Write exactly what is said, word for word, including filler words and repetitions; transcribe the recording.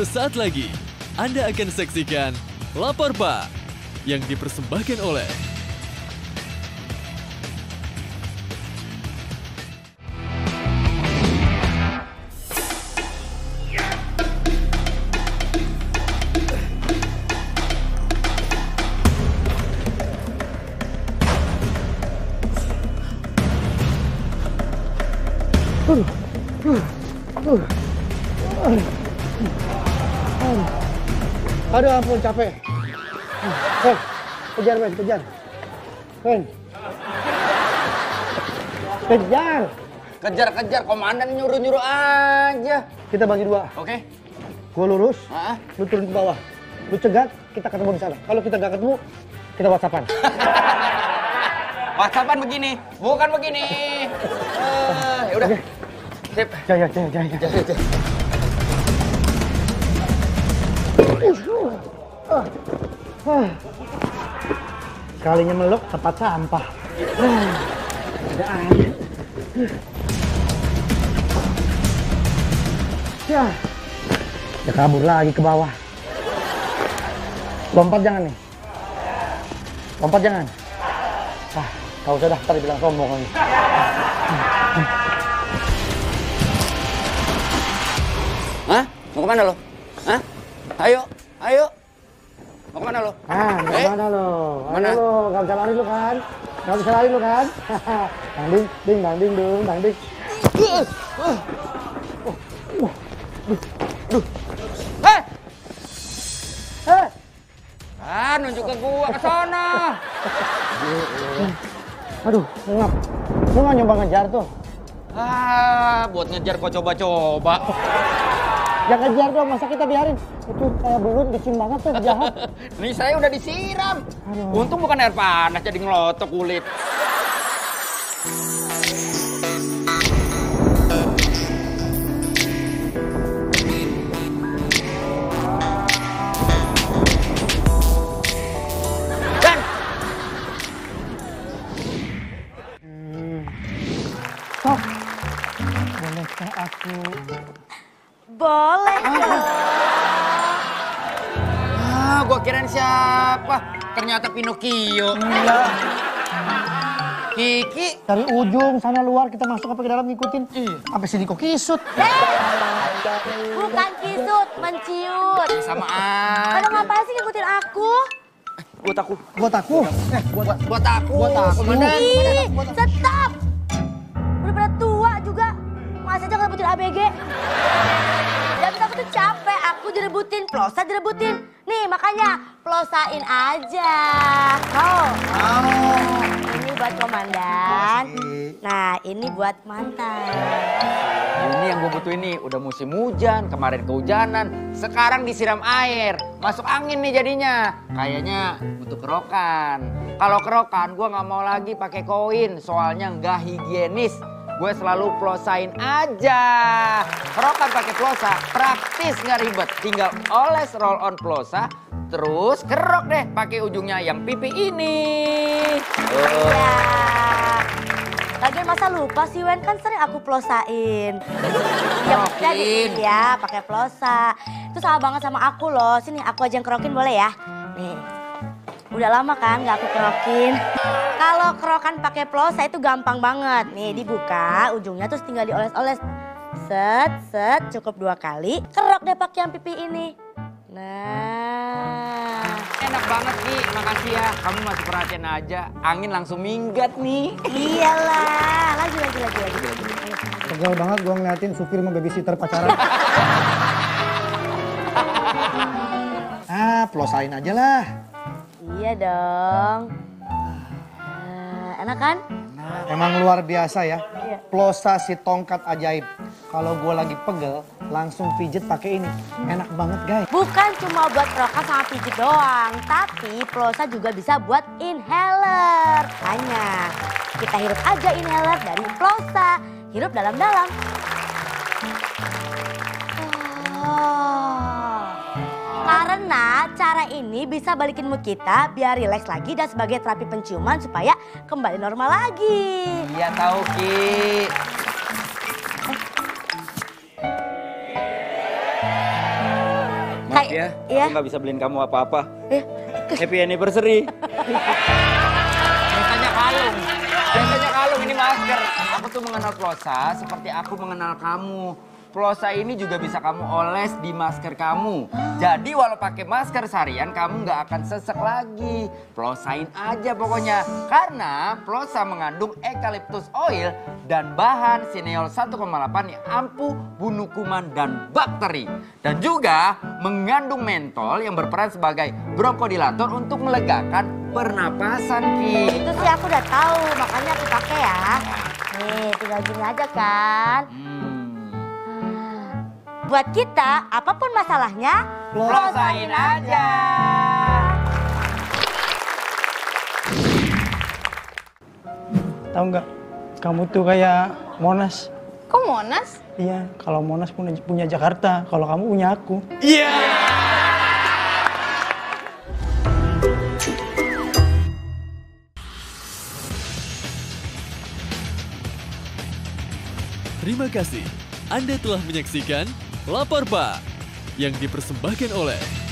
Sesaat lagi, Anda akan saksikan Lapor Pak yang dipersembahkan oleh Aduh ampun, capek. Ben, kejar Ben, kejar. Ben. Kejar. Kejar-kejar, komandan nyuruh-nyuruh aja. Kita bagi dua. Oke. Okay. Gue lurus, ha? Lu turun ke bawah. Lu cegat, kita ketemu di sana. Kalau kita gak ketemu, kita WhatsApp-an. WhatsApp-an begini, bukan begini. Uh, ya udah. Okay. Sip. Jaya, jaya, jaya. Jaya, jaya. Uh, uh. Sekalinya meluk tempat sampah. Uh, ada aja. Uh. Ya. Ya kabur lagi ke bawah. Lompat jangan nih. Lompat jangan. Ah, kau sudah daftar bilang sombong lagi. Hah? Mau kemana lo? Hah? Ayo, ayo. Mau kemana lo? Ah, mau eh? kemana lo? Mana lo? Gak bisa lari lo kan? Gak bisa lari lo kan? Bang Ding, Ding, Bang Ding, Ding, Bang Ding. Duh, duh. Hei! Hei! Ah, nunjuk ke gua, ke sana. Aduh, ngap. Lu gak nyoba ngejar tuh? Ah, buat ngejar kok coba-coba. Ya ngejar dong, masa kita biarin? Itu kayak belut, dicium banget tuh, jahat. Nih saya udah disiram. Aduh. Untung bukan air panas, jadi ngelotok kulit. Dan! Hmm. Sok, bolehkah aku... Boleh dong. Ah, gua kirain siapa? Ternyata Pinocchio. Enggak. Kiki. Dari ujung sana luar kita masuk apa ke dalam ngikutin. Sampai sini kok kisut. Hey! Bukan kisut, menciut. Sama aja. Kalau ngapain sih ngikutin aku? Buat aku. Buat aku. Eh, buat aku. Buat aku. Buat aku. Ih, tetap. Udah pada tua juga. Masa aja ngikutin A B G. Aku tuh capek, aku direbutin, Plossa direbutin. Nih makanya Plossain aja. Mau? Mau. Ini buat komandan. Nah ini buat mantan. Ini yang gue butuh ini. Udah musim hujan, kemarin kehujanan. Sekarang disiram air. Masuk angin nih jadinya. Kayaknya butuh kerokan. Kalau kerokan gue gak mau lagi pakai koin. Soalnya gak higienis. Gue selalu Plossain aja. Kerokan pakai Plossa, praktis nggak ribet. Tinggal oles roll on Plossa, terus kerok deh pakai ujungnya yang pipi ini. Oh. Ya. Lagian masa lupa sih Wen, kan sering aku Plossain. Kerokin. Ya pakai Plossa. Itu salah banget sama aku loh. Sini aku aja yang kerokin boleh ya? Nih. Udah lama kan nggak aku kerokin. Kalau kerokan pakai Plossa itu gampang banget. Nih dibuka ujungnya terus tinggal dioles-oles. Set, set, cukup dua kali. Kerok deh pakai yang pipi ini. Nah. Enak banget nih, makasih ya. Kamu masih perhatian aja. Angin langsung minggat nih. Iyalah. Lagi, lagi, lagi, lagi. Tegal banget gua ngeliatin supir sama babysitter pacaran. Ah, Plossain aja lah. Iya dong. Enak kan? Nah, emang luar biasa ya. Iya. Plossa si tongkat ajaib. Kalau gue lagi pegel, langsung pijet pakai ini. Enak banget guys. Bukan cuma buat kerokan sama pijet doang, tapi Plossa juga bisa buat inhaler. Hanya kita hirup aja inhaler dari Plossa. Hirup dalam-dalam. Oh. Karena cara ini bisa balikin mood kita biar rileks lagi dan sebagai terapi penciuman supaya kembali normal lagi. Iya tahu Ki. Eh. ya. Iya. Aku gak bisa beliin kamu apa-apa. Eh. Happy anniversary. Biasanya kalung. Biasanya kalung, ini masker. Aku tuh mengenal Plossa seperti aku mengenal kamu. Plossa ini juga bisa kamu oles di masker kamu. Jadi walau pakai masker seharian kamu nggak akan sesek lagi. Plossain aja pokoknya. Karena Plossa mengandung eucalyptus oil dan bahan cineol satu koma delapan yang ampuh bunuh kuman dan bakteri. Dan juga mengandung mentol yang berperan sebagai bronkodilator untuk melegakan pernapasan, Ki. Itu sih aku udah tahu, makanya aku pakai ya. Nih, tinggal gini aja kan. Hmm. Buat kita, apapun masalahnya, Plossain aja. Tahu nggak, kamu tuh kayak Monas. Kok Monas? Iya, kalau Monas punya, punya Jakarta, kalau kamu punya aku. Iya. Yeah! Terima kasih, Anda telah menyaksikan Lapor Pak yang dipersembahkan oleh